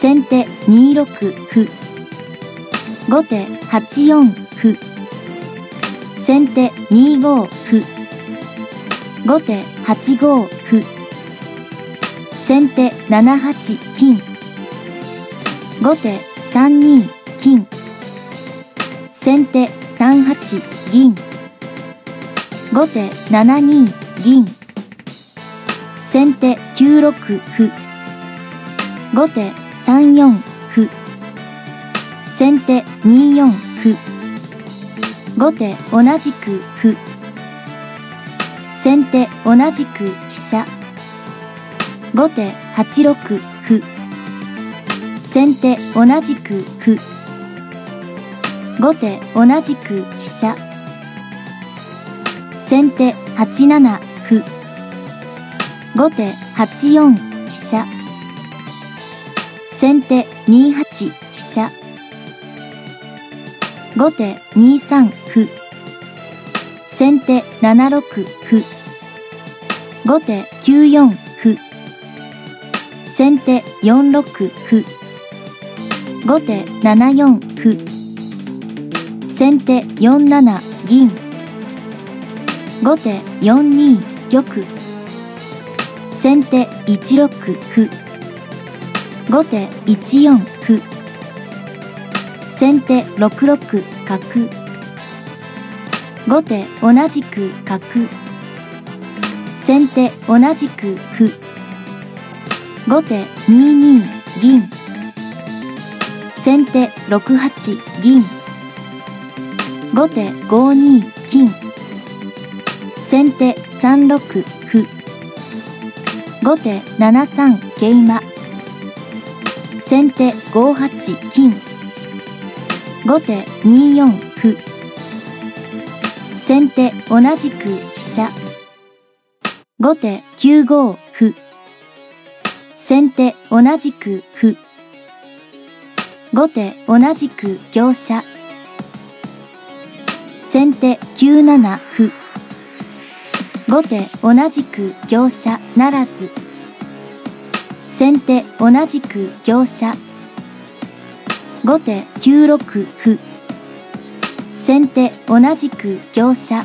先手2六歩。後手8四歩。先手2五歩。後手8五歩。先手7八金。後手3二金。先手3八銀。後手7二銀。先手9六歩。後手3四歩。先手2四歩。後手同じく歩。先手同じく飛車。後手8六歩。先手同じく歩。後手同じく飛車。先手8七歩。後手8四飛車。先手2八飛車。後手2三歩。先手7六歩。後手9四歩。先手4六歩。後手7四歩。先手4七銀。後手4二玉。先手1六歩。後手1四歩。先手6六角。後手同じく角。先手同じく歩。後手2二銀。先手6八銀。後手5二金。先手3六歩。後手7三桂馬。先手5八金。後手2四歩。先手同じく飛車。後手9五歩。先手同じく歩。後手同じく香車。先手9七歩。後手同じく香車ならず。先手同じく香車。後手9六歩。先手同じく香車。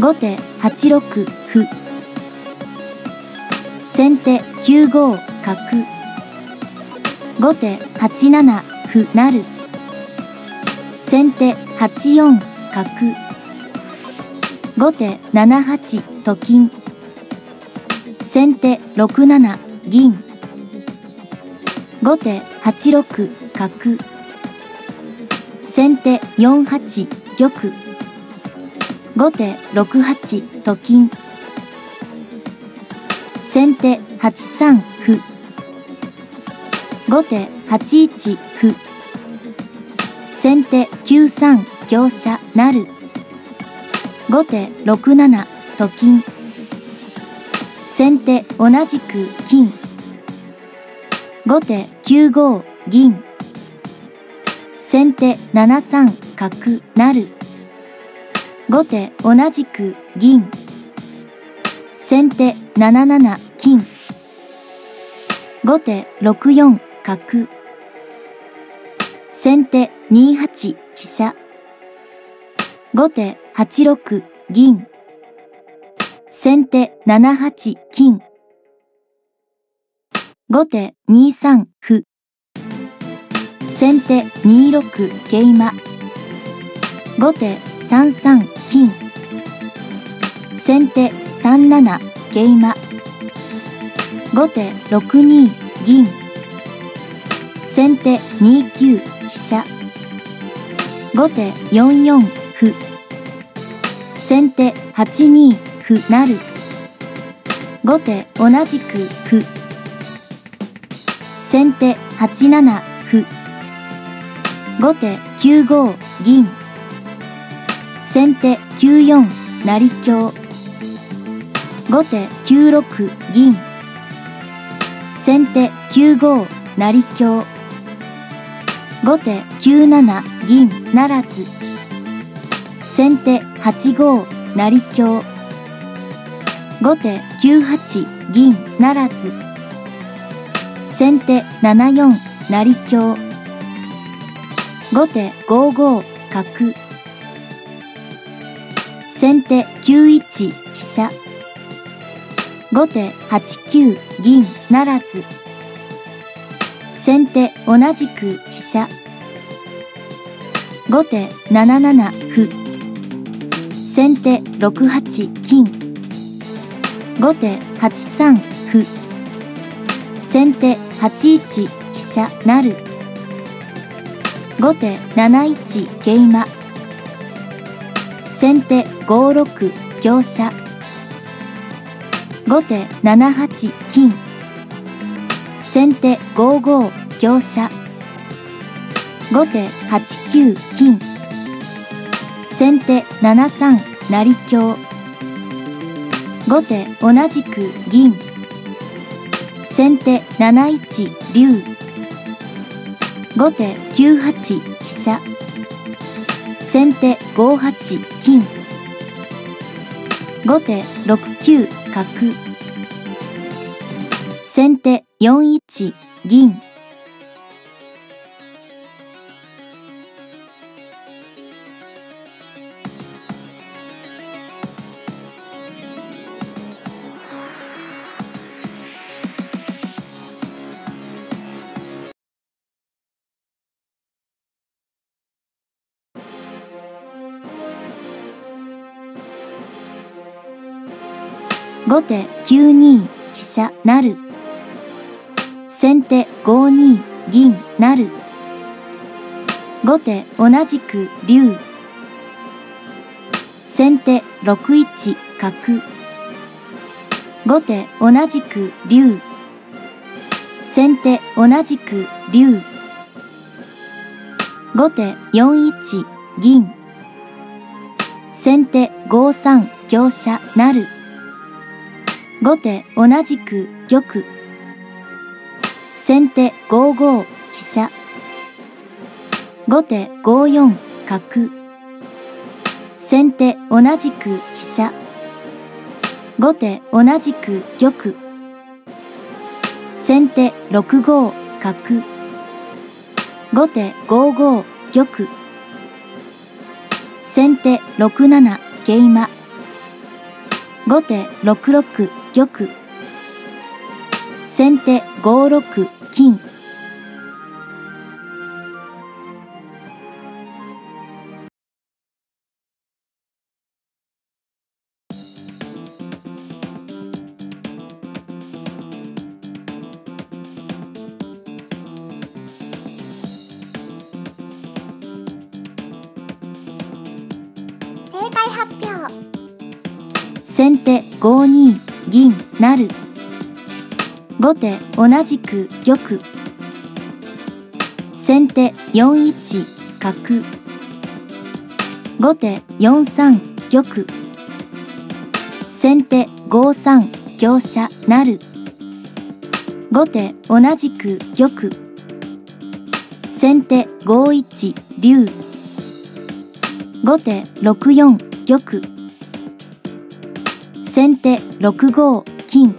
後手8六歩。先手9五角。後手8七歩成。先手8四角。後手7八と金。先手6七銀。後手8六角。先手4八玉。後手6八と金。先手8三歩。後手8一歩。先手9三香車成。後手6七と金。先手同じく金。後手9五銀。先手7三角成。後手同じく銀。先手7七金。後手6四角。先手2八飛車。後手8六銀。先手7八金。後手2三歩。先手2六桂馬。後手3三金。先手3七桂馬。後手6二銀。先手2九飛車。後手4四歩。先手8二歩なる。後手同じく歩。先手8七歩。後手9五銀。先手9四成香。後手9六銀。先手9五成香。後手9七銀ならず。先手8五成香。後手9八銀ならず。先手7四成香、後手5五角、先手9一飛車、後手8九銀ならず、先手同じく飛車、後手7七歩、先手6八金、後手8三歩、先手8一飛車なる、後手7一桂馬、先手5六香車、後手7八金、先手5五香車、後手8九金、先手7三成香、後手同じく銀、先手7一竜、後手9八飛車、先手5八金、後手6九角、先手4一銀。後手9二飛車なる、先手5二銀なる、後手同じく竜、先手6一角、後手同じく竜、先手同じく竜、後手4一銀、先手5三香車なる、後手同じく玉、先手5五飛車、後手5四角、先手同じく飛車、後手同じく玉、先手6五角、後手5五玉、先手6七桂馬、後手6六玉、先手5六金。正解発表。先手5二銀なる、後手同じく玉、先手4一角、後手4三玉、先手5三香車なる、後手同じく玉、先手5一竜、後手6四玉、先手6五金。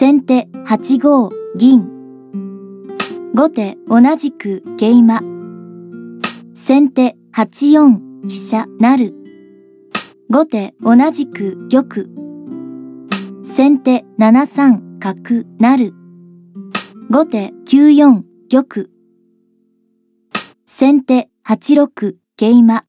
先手8五銀、後手同じく桂馬。先手8四飛車成。後手同じく玉。先手7三角成。後手9四玉。先手8六桂馬。